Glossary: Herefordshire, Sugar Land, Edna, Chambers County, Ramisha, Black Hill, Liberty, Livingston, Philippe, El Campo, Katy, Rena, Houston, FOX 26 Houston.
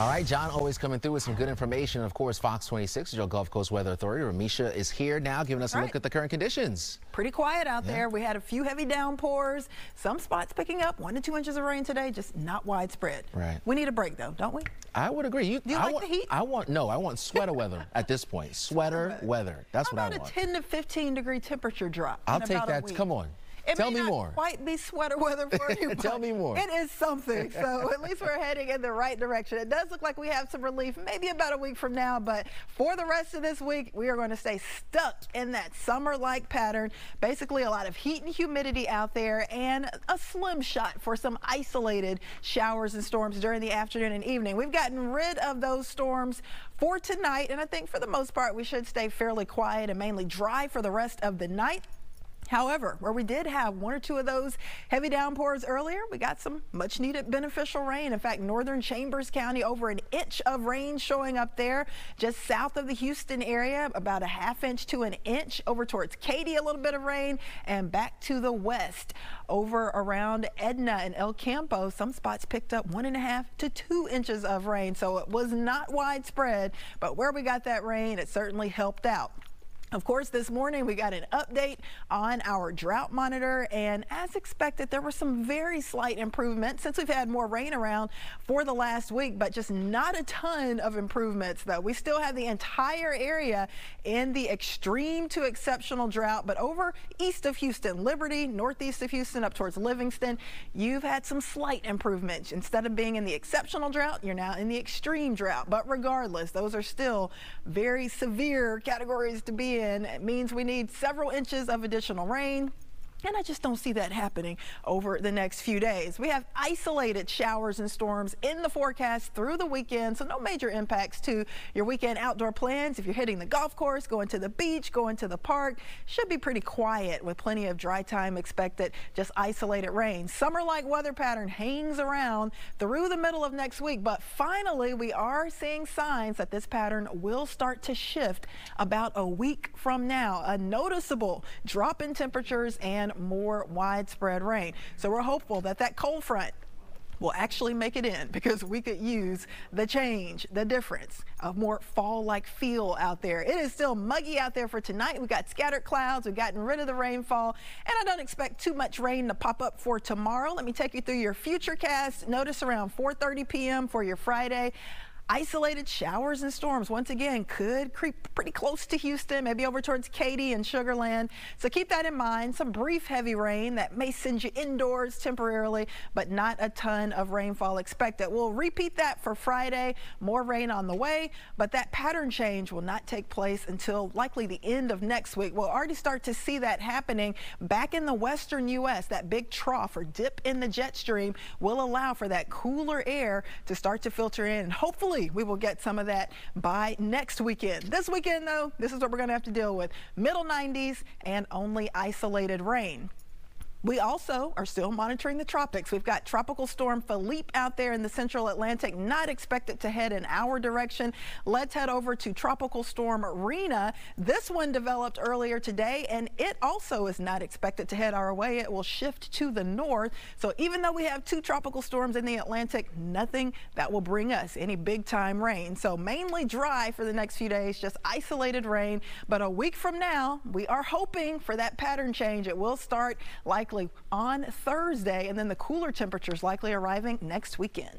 All right, John always coming through with some good information. Of course, Fox 26, your Gulf Coast Weather Authority. Ramisha is here now giving us a look at the current conditions. Pretty quiet out there. We had a few heavy downpours. Some spots picking up 1 to 2 inches of rain today, just not widespread. Right. We need a break, though, don't we? I would agree. Do you like the heat? I want sweater weather at this point. Sweater weather. That's what I want. How about a 10 to 15 degree temperature drop? I'll take that. Come on. Tell me more. It might be sweater weather for you. Tell me more. It is something. So at least we're heading in the right direction. It does look like we have some relief, maybe about a week from now. But for the rest of this week, we are going to stay stuck in that summer-like pattern. Basically, a lot of heat and humidity out there, and a slim shot for some isolated showers and storms during the afternoon and evening. We've gotten rid of those storms for tonight, and I think for the most part, we should stay fairly quiet and mainly dry for the rest of the night. However, where we did have 1 or 2 of those heavy downpours earlier, we got some much needed beneficial rain. In fact, northern Chambers County, over 1 inch of rain showing up there. Just south of the Houston area, about a 1/2 inch to 1 inch. Over towards Katy, a little bit of rain, and back to the west. Over around Edna and El Campo, some spots picked up 1.5 to 2 inches of rain. So it was not widespread, but where we got that rain, it certainly helped out. Of course, this morning we got an update on our drought monitor, and as expected, there were some very slight improvements since we've had more rain around for the last week, but just not a ton of improvements, though. We still have the entire area in the extreme to exceptional drought, but over east of Houston, Liberty, northeast of Houston, up towards Livingston, you've had some slight improvements. Instead of being in the exceptional drought, you're now in the extreme drought. But regardless, those are still very severe categories to be in. It means we need several inches of additional rain, and I just don't see that happening over the next few days. We have isolated showers and storms in the forecast through the weekend, so no major impacts to your weekend outdoor plans. If you're hitting the golf course, going to the beach, going to the park, should be pretty quiet with plenty of dry time expected, just isolated rain. Summer-like weather pattern hangs around through the middle of next week, but finally we are seeing signs that this pattern will start to shift about a week from now. A noticeable drop in temperatures and more widespread rain. So we're hopeful that that cold front will actually make it in, because we could use the change, the difference, a more fall-like feel out there. It is still muggy out there for tonight. We've got scattered clouds. We've gotten rid of the rainfall, and I don't expect too much rain to pop up for tomorrow. Let me take you through your future cast. Notice around 4:30 p.m. for your Friday. Isolated showers and storms once again could creep pretty close to Houston, maybe over towards Katy and Sugar Land. So keep that in mind. Some brief heavy rain that may send you indoors temporarily, but not a ton of rainfall expected. We'll repeat that for Friday. More rain on the way, but that pattern change will not take place until likely the end of next week. We'll already start to see that happening back in the western U.S. That big trough or dip in the jet stream will allow for that cooler air to start to filter in, and hopefully we will get some of that by next weekend. This weekend, though, this is what we're going to have to deal with. Middle 90s and only isolated rain. We also are still monitoring the tropics. We've got Tropical Storm Philippe out there in the central Atlantic, not expected to head in our direction. Let's head over to Tropical Storm Rena. This one developed earlier today, and it also is not expected to head our way. It will shift to the north. So even though we have 2 tropical storms in the Atlantic, nothing that will bring us any big time rain. So mainly dry for the next few days, just isolated rain. But a week from now, we are hoping for that pattern change. It will start likely on Thursday, and then the cooler temperatures likely arriving next weekend.